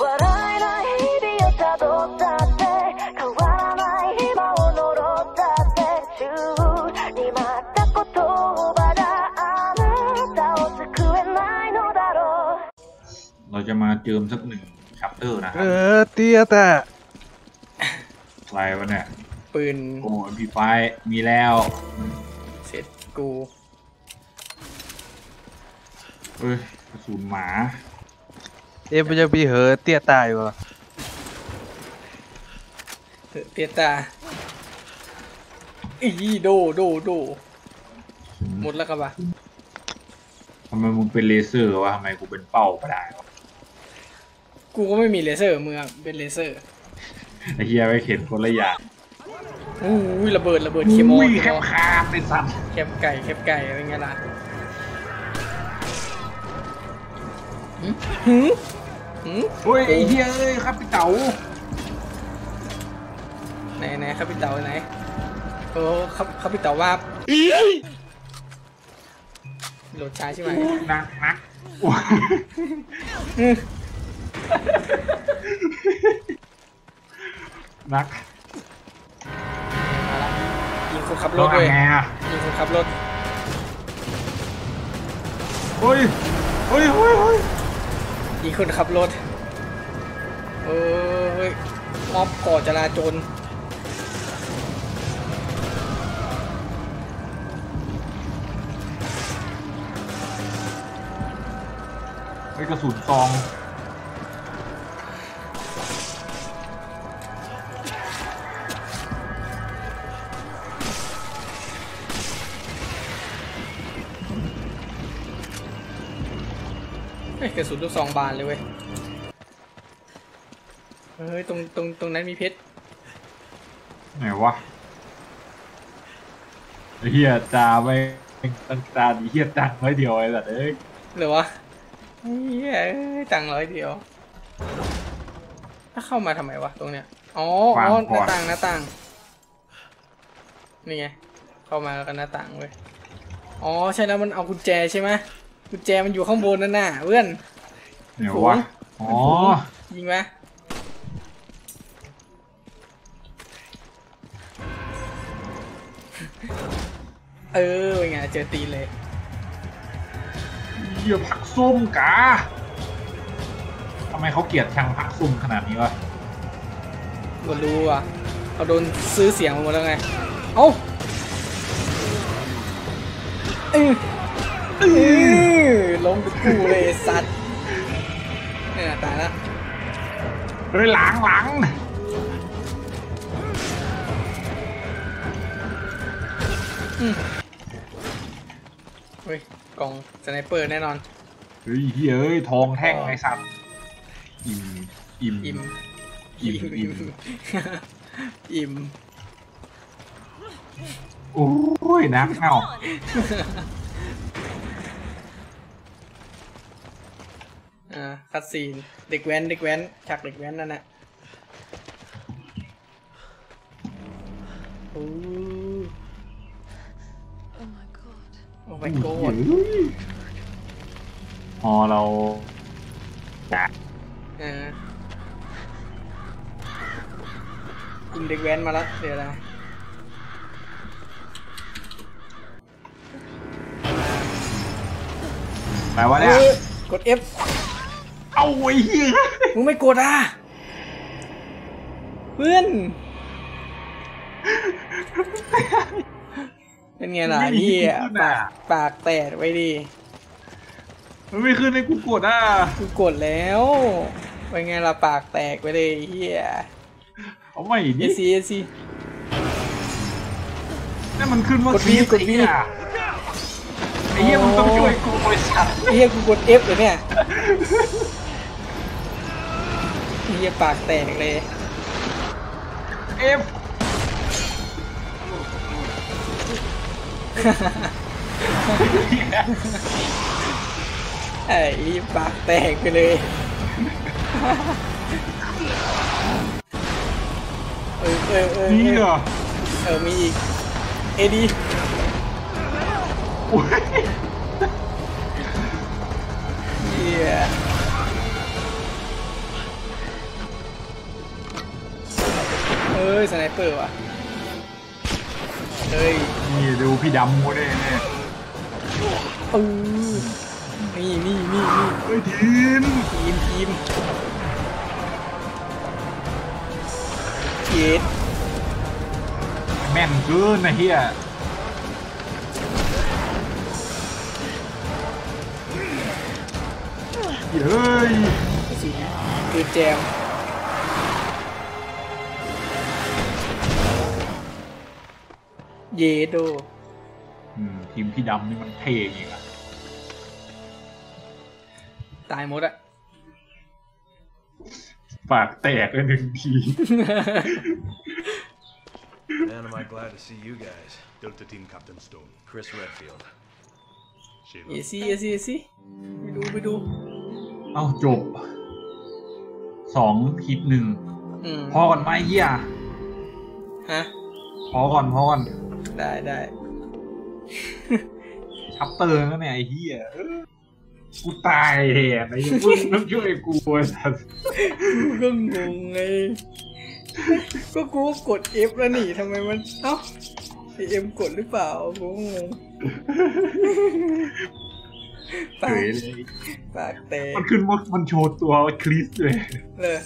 เราจะมาเจิมสักหนึ่งแชปเตอร์นะครับเตี้ยแต่อะไรวะเนี่ยปืนโอ้พี่ไฟมีแล้วเสร็จกูเอ้ยกระสุนหมาเอ๊ะมันจะมีเหอเตี้ยตายวะเหอเตี้ยตาอีโดหมดแล้วครับวะทำไมมึงเป็นเลเซอร์วะทำไมกูเป็นเป้าก็ได้กูก็ไม่มีเลเซอร์มึงเป็นเลเซอร์ไอ้เหี้ยไปเข็นคนละอย่างอุ้ยระเบิดเคมอลแคบคาเป็นสัตว์แคบไก่อะไรเงี้ยล่ะโอ้ยไอ้เหี้ยเอ้ยครับพี่เต๋าไหนครับพี่เต๋าไหนโอ้ครับพี่เต๋าว่าโหลดช้าใช่ไหมนักนักยิงคนขับรถเลยยิงคนขับรถโอ้ยยิงคนขับรถเอ้ยมอบก่อจราจรไอ้กระสุนซองกระสุนลูกซองบานเลยเว้ยเฮ้ยตรงนั้นมีเพชรไหนวะเฮียตาไม่ตาดีเฮียตังร้อยเดียวไอ้สัตว์เอ้ยหรือวะเฮียตังร้อยเดียวถ้าเข้ามาทำไมวะตรงเนี้ยอ๋อหน้าต่างนี่ไงเข้ามาแล้วก็หน้าต่างเว้ยอ๋อใช่แล้วมันเอากุญแจใช่ไหมกุญแจมันอยู่ข้างบนนั่นน่ะเพื่อนเดี๋ยววะอ๋อยิงไหมไงเจอตีเลยเดี๋ยวผักส้มกะทำไมเขาเกลียดชังผักส้มขนาดนี้วะไม่รู้อ่ะเขาโดนซื้อเสียงมาหมดแล้วไงเอ้าล้มเป็นกูเลยสัตว์เนี่ยตายละเฮ้ยหลังเฮ้ยกล่องสไนเปอร์แน่นอนเฮ้ยทองแท่งไอ้สัตว์อิ่มโอ้ยนักเงาคัดซีนเด็กแว้นฉากเด็กแว้นนั่นแหละโอ้ my god พอเราจะยิงเด็กแว้นมาแล้วเดี๋ยวนะหมายว่าเนี่ยกด Fเอาไว้เหี้ยมึงไม่กดอ่ะเพื่อนเป็นไงล่ะเหี้ยปากแตกไว้ดิมันไม่ขึ้นให้กูกดอ่ะกูกดแล้วเป็นไงล่ะปากแตกไว้ดิเหี้ยเอาใหม่ดิเอซีนั่นมันขึ้นว่ากดวีกดวีไอ้เหี้ยมึงต้องช่วยกูบริษัทไอ้เหี้ยกูกด F เลยเนี่ยเหี้ยปากแตกเลยเอฟไอ้ปากแตกไปเลยนี่เหรอมีอีกเอดี ฮ้ยสไนเปอร์ว่ะเฮ้ยนี่ดูพี่ดำโคตรเด้เนี่ยนี่เฮ้ยทีมเจ็ดแม่นเกินนะเฮียเฮ้ยสิคือแจมเยโดทีมพี่ดำนี่มันเท่จริงอะตายหมดอะปากแตกเลยหนึ่งที Man, am I glad to see you guys. Delta Team Captain Stone, Chris Redfield. เอซี่ไปดูเอ้าจบ2-1พอก่อนไหมเหี้ยฮะพอก่อนได้ชับเตอร์แล้วเนี่ยไอ้เหี้ยกูตายแหบไอ้พวกน้ำช่วยกูสัสก็งงไงก็กูกด F แล้วนี่ทำไมมันเอ้าเอ็มกดหรือเปล่ากูงงปากเตะมันขึ้นมันโชว์ตัวคริสเลย